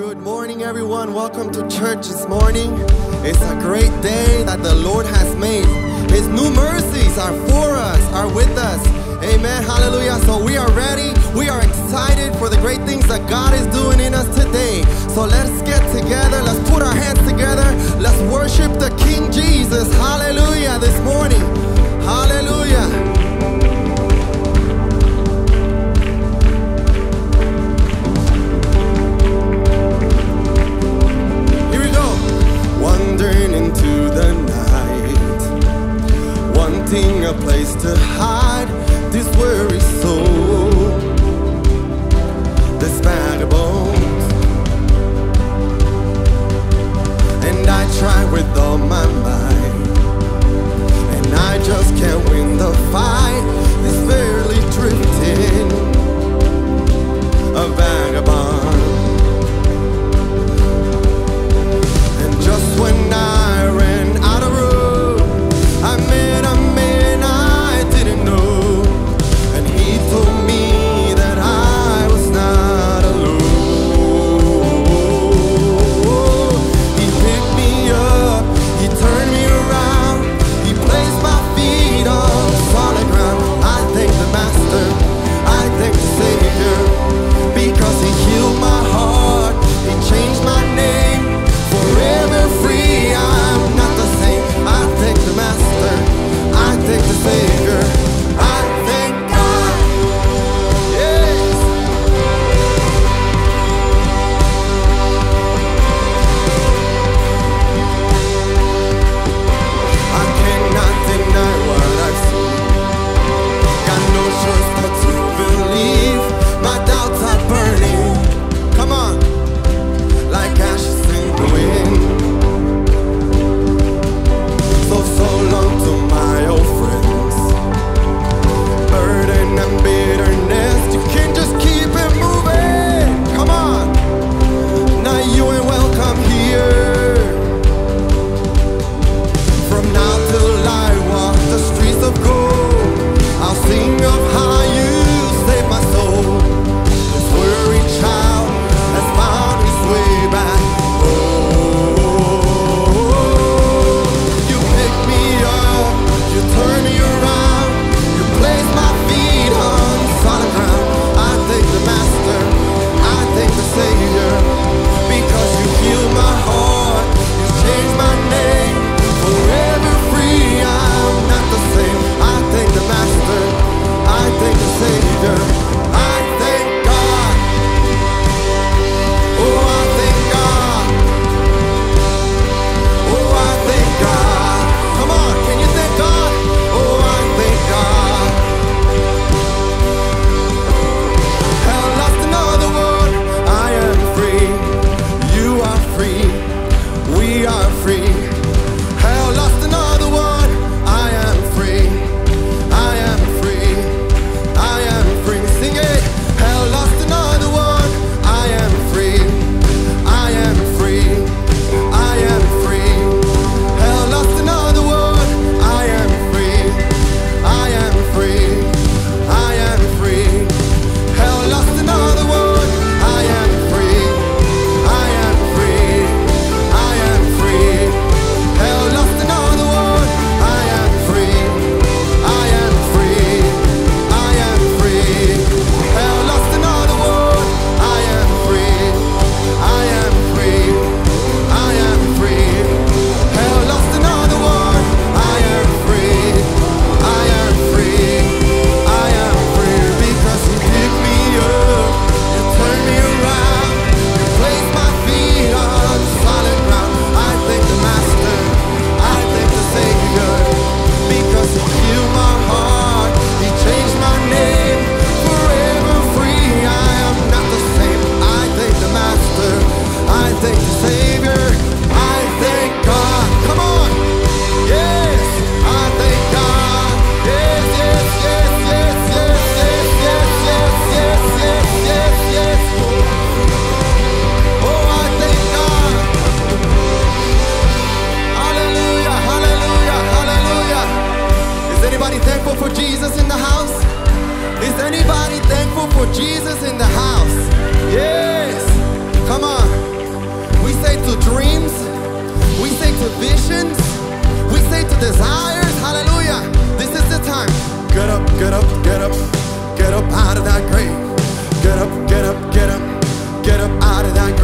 Good morning everyone. Welcome to church this morning. It's a great day that the Lord has made. His new mercies are for us, are with us. Amen, hallelujah. So we are ready. We are excited for the great things that God is doing in us today. So let's get together. Let's put our hands together. Let's worship the King Jesus. Hallelujah this morning. Hallelujah. Into the night, wanting a place to hide this weary soul, this vagabond. And I try with all my might, and I just can't win the fight. It's barely drifting, a vagabond. Just when I ran out of room, I met a man I didn't know.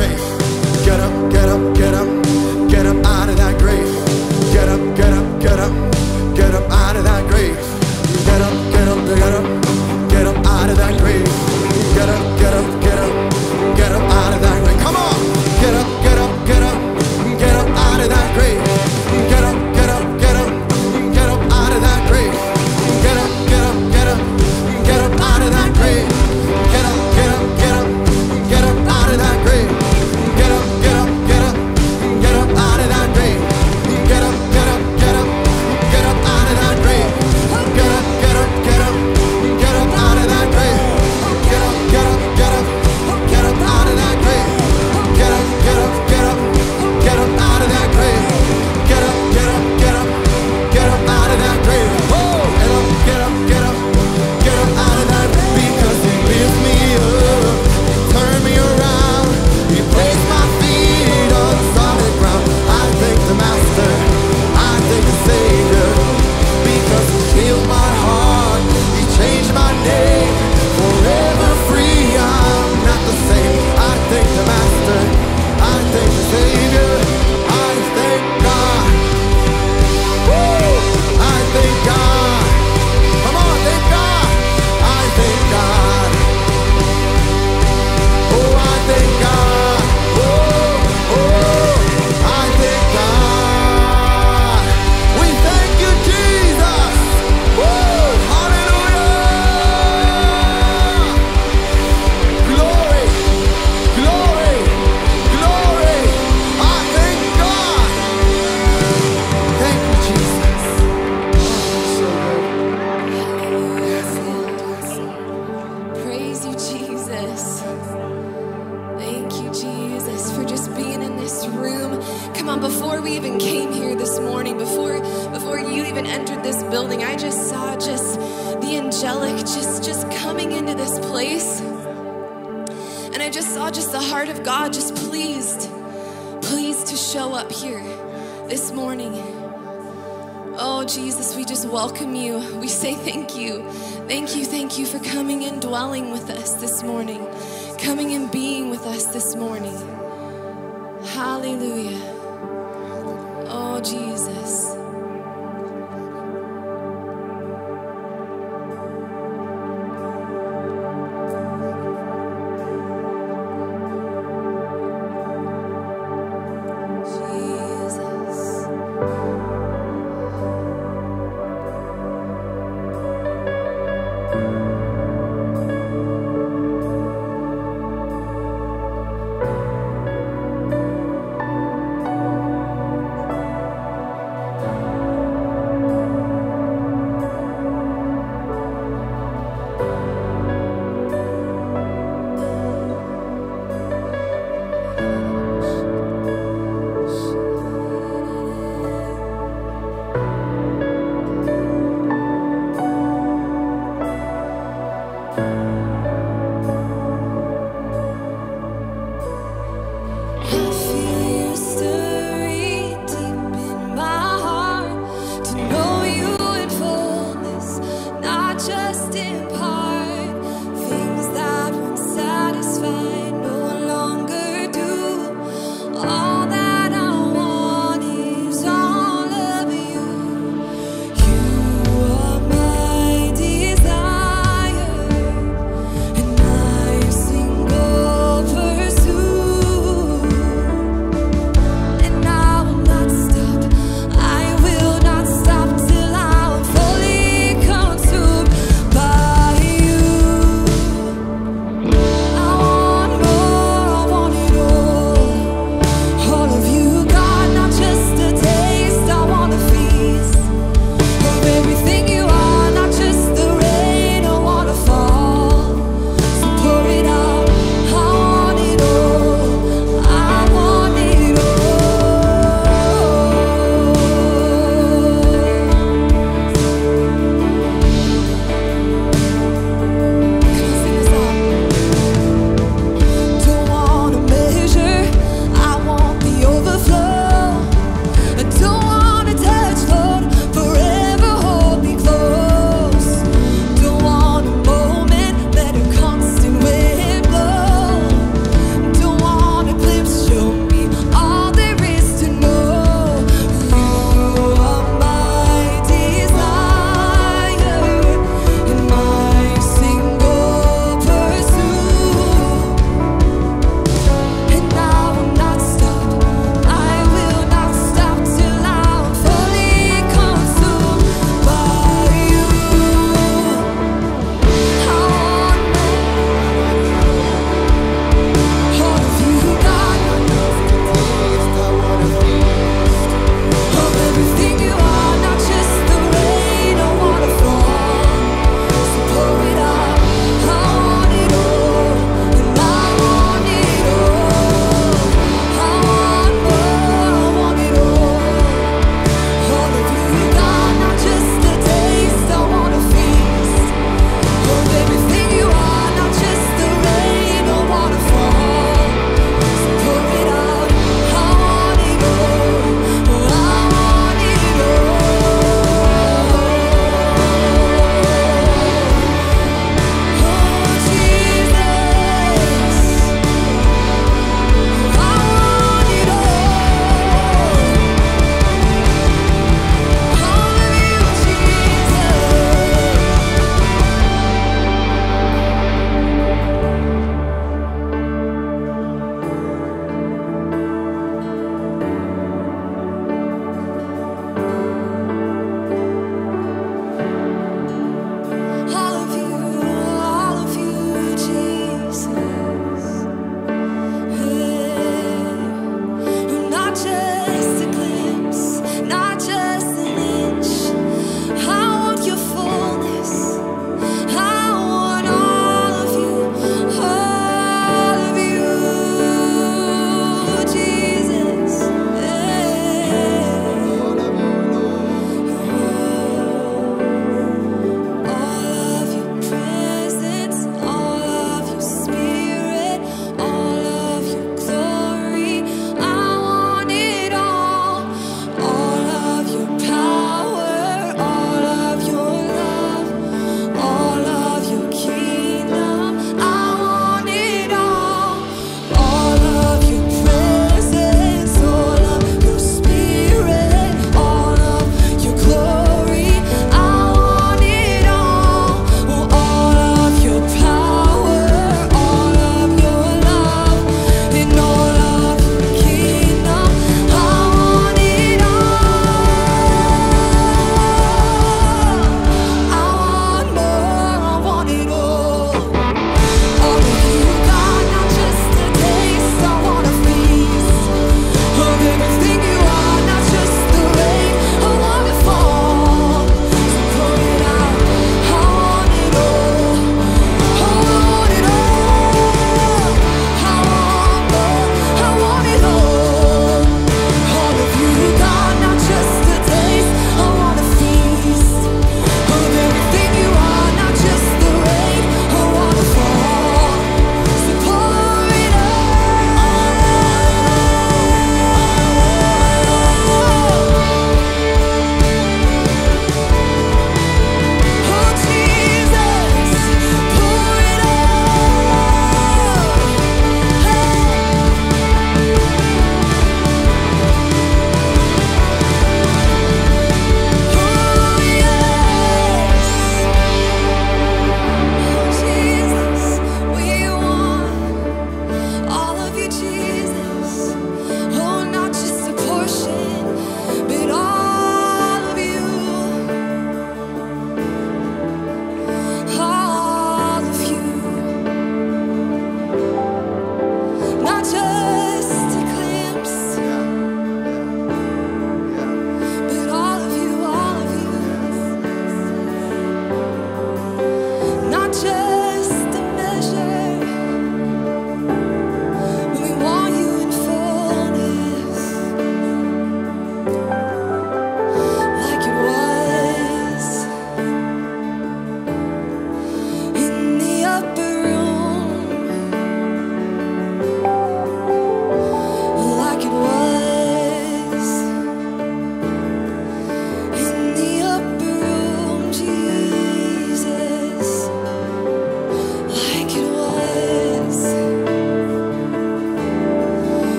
grave. Get up, get up, get up. Get up out of that grave. Get up, get up, get up. Get up out of that grave. Get up, get up, get up. Get up out of that grave. Get up, get up, get up. Get up out of that grave. Come on! Get up, get up, get up. Get up out of that grave. Get up, get up, get up. Get up out of that grave. Get up, get up, get up. Get up out of that grave. Get up, get up, get up. Get up out of that grave. Get up, get up, get up. Get up out of that grave. Get up, get up, get up. Get up out of that grave. Get up, get up, get up. Get up out of that grave. Get up, get up, get up. Get up out of that grave. Get up, get up, get up. Get up out of that grave. Get up, get up, get up. Get up out of that grave. Get up, get up, get up. Get up out of that grave. Because He lifts me up, He turned me around, He placed my feet on solid ground. I thank the Master, I thank the Savior, because He healed my heart, He changed my name. Forever free, I'm not the same. I thank the Master, I thank the Savior, I thank God. Woo! I thank God. Come on, thank God. I thank God. Oh, I thank God. Oh, oh, I thank God. We thank you, Jesus. Woo! Hallelujah. Glory, glory, glory. I thank God. Thank you, Jesus. Praise you, Jesus. Thank you, Jesus, for just being in this room. Come on, before we even came here this morning, before you even entered this building, I just saw just the angelic just coming into this place. And I just saw just the heart of God just pleased to show up here this morning. Oh, Jesus, we just welcome you. We say thank you. Thank you, thank you for coming and dwelling with us this morning. Coming and being with us this morning. Hallelujah. Oh, Jesus. Jesus.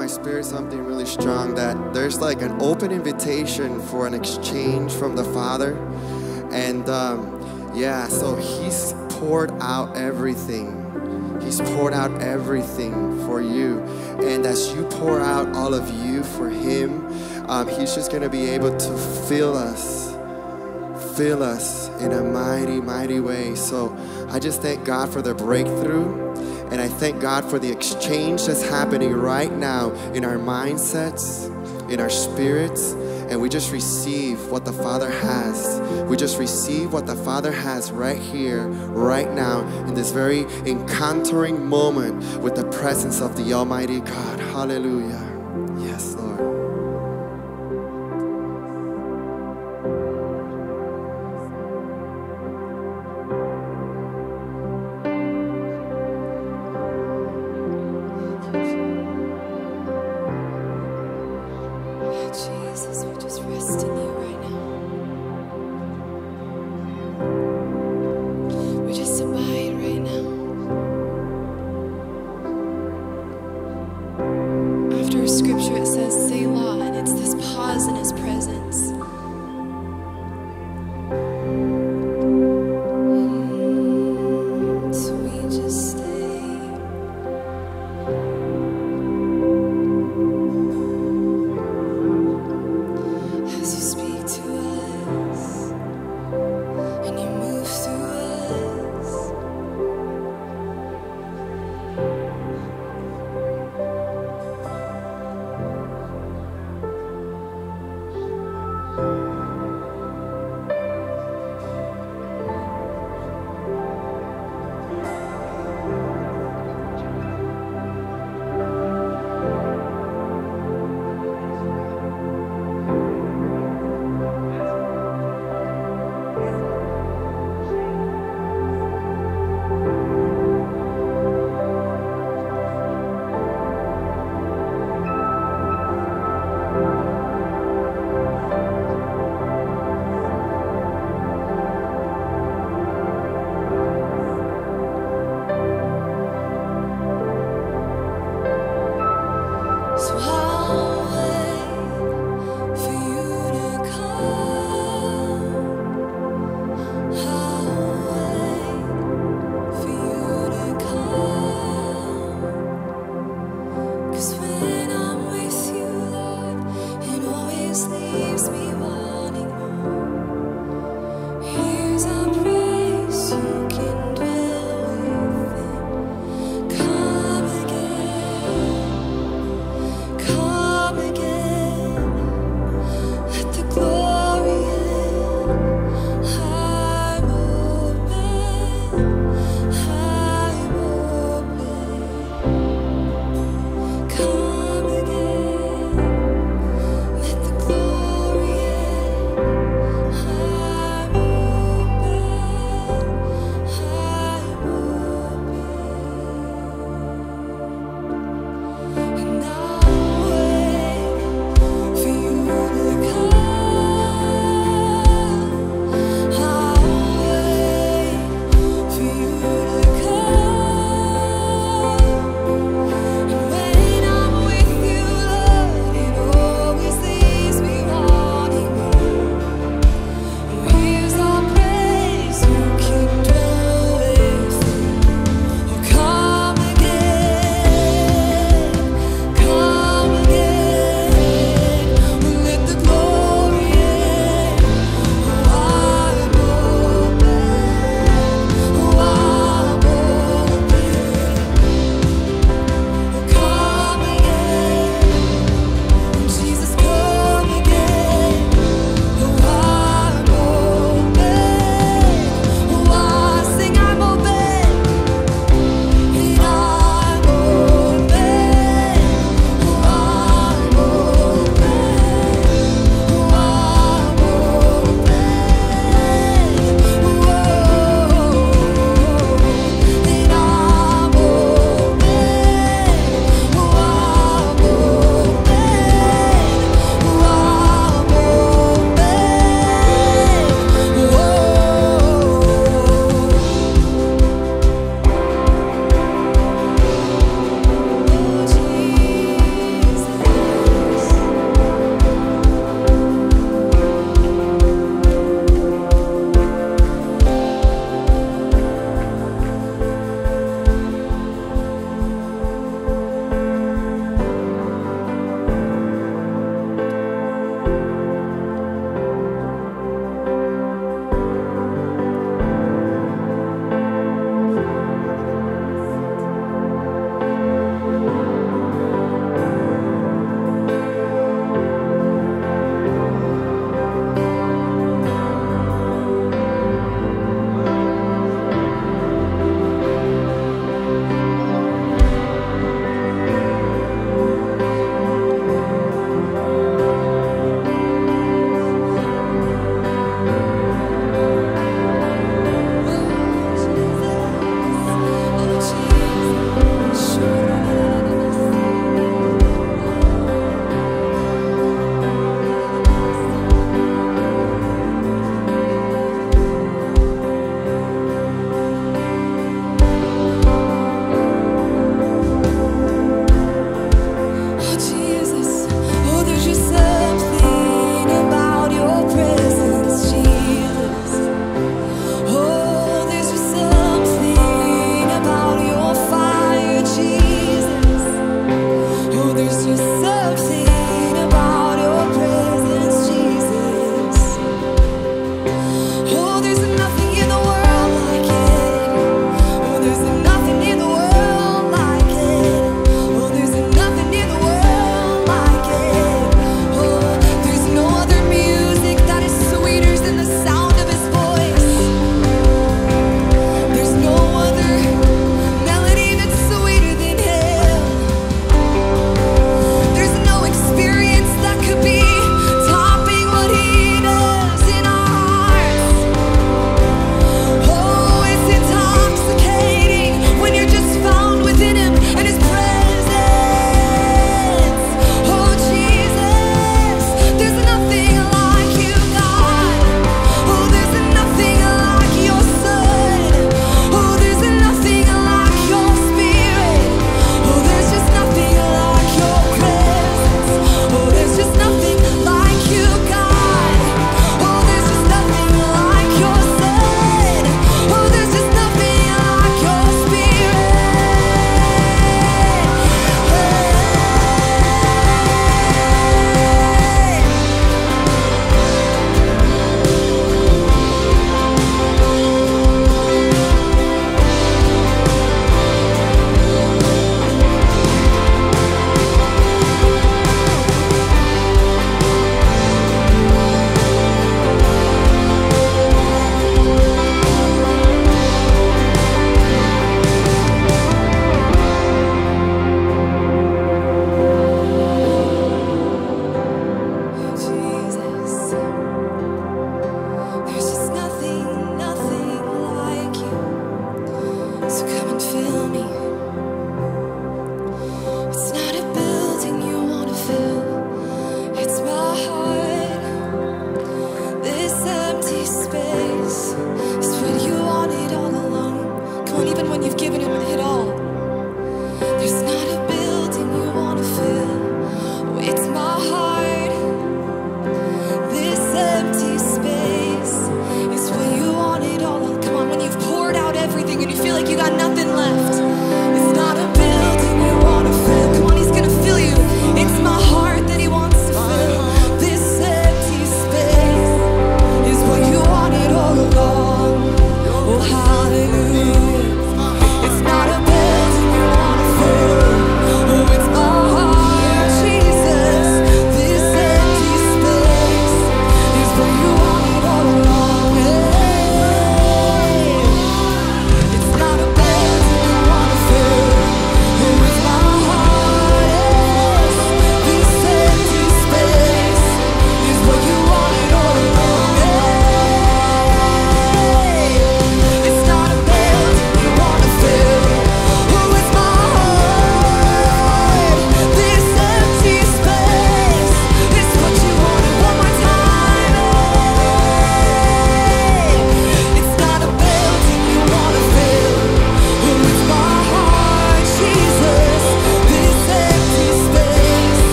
my spirit something really strong that there's like an open invitation for an exchange from the Father. And yeah, so He's poured out everything. He's poured out everything for you. And as you pour out all of you for Him, He's just going to be able to fill us in a mighty, mighty way. So I just thank God for the breakthrough. And I thank God for the exchange that's happening right now in our mindsets, in our spirits. And we just receive what the Father has. We just receive what the Father has right here, right now, in this very encountering moment with the presence of the Almighty God. Hallelujah. Yes, Lord.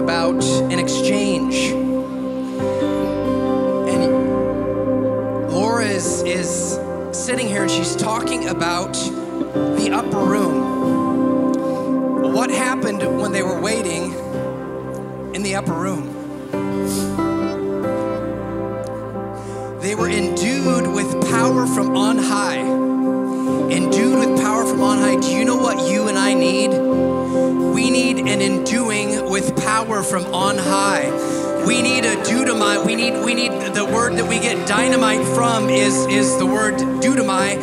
about an exchange. And Laura is sitting here and she's talking about the upper room. What happened when they were waiting in the upper room? They were endued with power from on high. Endued with power from on high. Do you know what you and I need? We need an enduing with power from on high. We need a dunamai. We need the word that we get dynamite from is the word dunamai.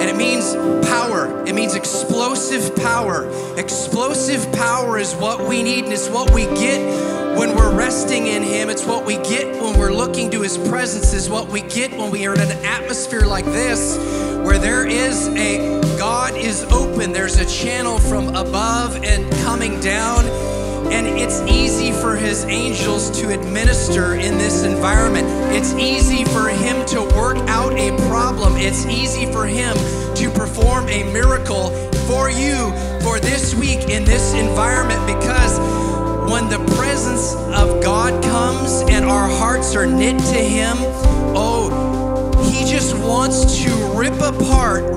And it means power. It means explosive power. Explosive power is what we need, and it's what we get when we're resting in Him. It's what we get when we're looking to His presence. It's what we get when we are in an atmosphere like this, where there is a, God is open. There's a channel from above and coming down. And it's easy for His angels to administer in this environment. It's easy for Him to work out a problem. It's easy for Him to perform a miracle for you for this week in this environment, because when the presence of God comes and our hearts are knit to Him, He just wants to rip apart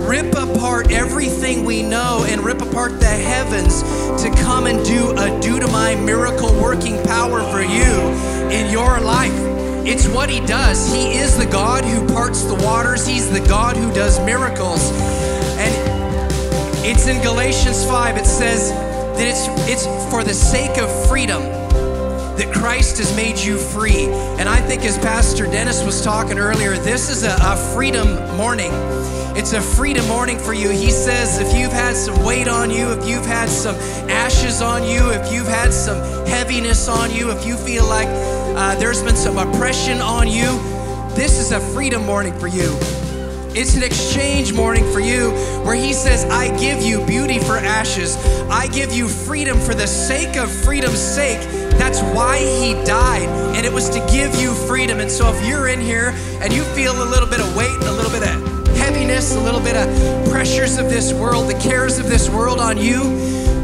everything we know and rip apart the heavens to come and do a dunamai miracle working power for you in your life. It's what He does. He is the God who parts the waters. He's the God who does miracles. And it's in Galatians 5, it says that it's for the sake of freedom that Christ has made you free. And I think, as Pastor Dennis was talking earlier, this is a freedom morning. It's a freedom morning for you. He says if you've had some weight on you, if you've had some ashes on you, if you've had some heaviness on you, if you feel like there's been some oppression on you, this is a freedom morning for you. It's an exchange morning for you, where He says, I give you beauty for ashes. I give you freedom for the sake of freedom's sake. That's why He died, and it was to give you freedom. And so if you're in here and you feel a little bit of weight, a little bit of heaviness, a little bit of pressures of this world, the cares of this world on you,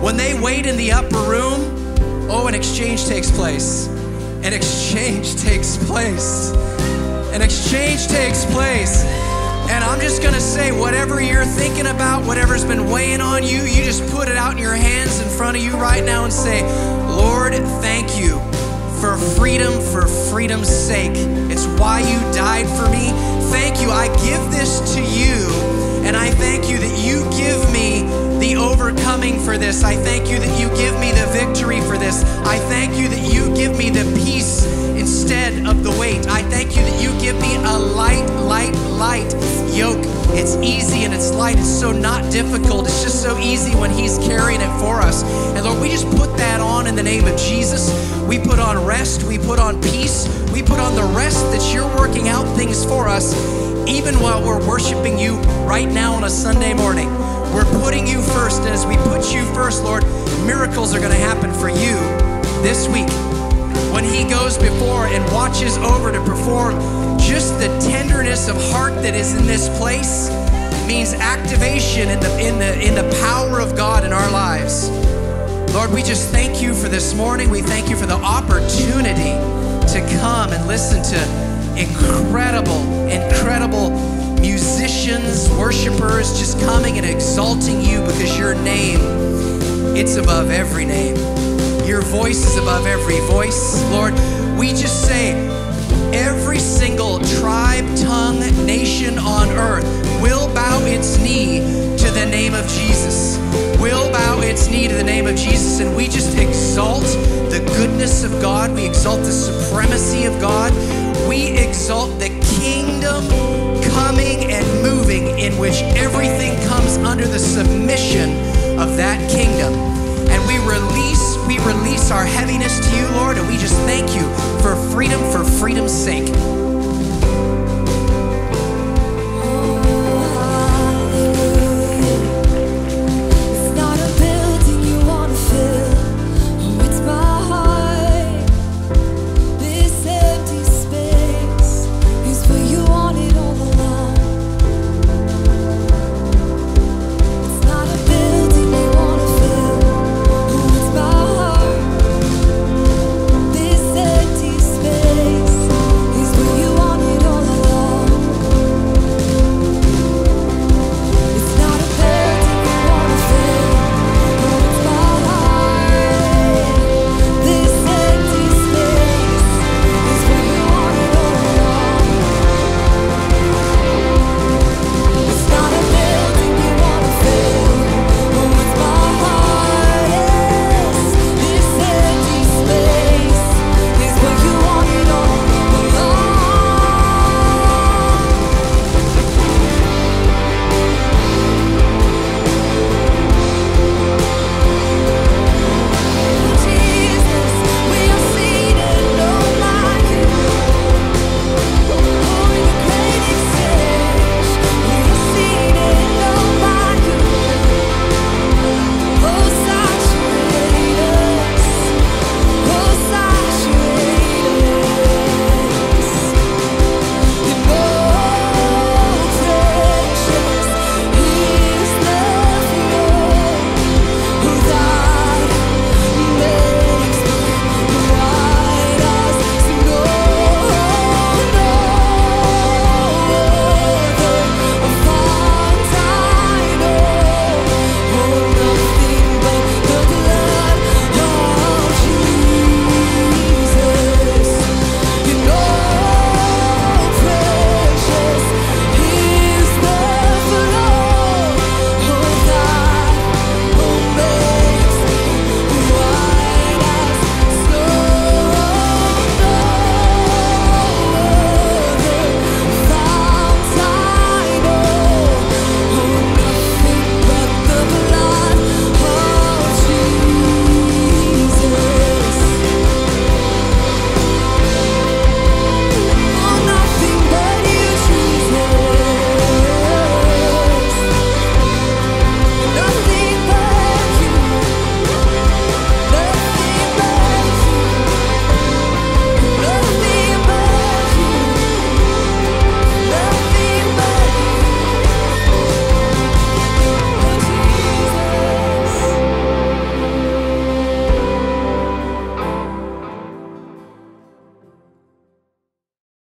when they wait in the upper room, an exchange takes place. An exchange takes place. An exchange takes place. And I'm just gonna say, whatever you're thinking about, whatever's been weighing on you, you just put it out in your hands in front of you right now and say, Lord, thank you for freedom's sake. It's why you died for me. Thank you, I give this to you, and I thank you that you give me the overcoming for this. I thank you that you give me the victory for this. I thank you that you give me the peace instead of the weight. I thank you that you give me a light yoke. It's easy and it's light. It's so not difficult. It's just so easy when He's carrying it for us. And Lord, we just put that on in the name of Jesus. We put on rest. We put on peace. We put on the rest that you're working out things for us, even while we're worshiping you right now on a Sunday morning. We're putting you first. And as we put you first, Lord, miracles are going to happen for you this week. When He goes before and watches over to perform, just the tenderness of heart that is in this place means activation in the power of God in our lives. Lord, we just thank you for this morning. We thank you for the opportunity to come and listen to incredible musicians, worshipers, just coming and exalting you, because your name, it's above every name. Your voice is above every voice. Lord, we just say every single tribe, tongue, nation on earth will bow its knee to the name of Jesus. Will bow its knee to the name of Jesus. And we just exalt the goodness of God. We exalt the supremacy of God. We exalt the kingdom coming and moving, in which everything comes under the submission of that kingdom. And we release our heaviness to you, Lord, and we just thank you for freedom, for freedom's sake.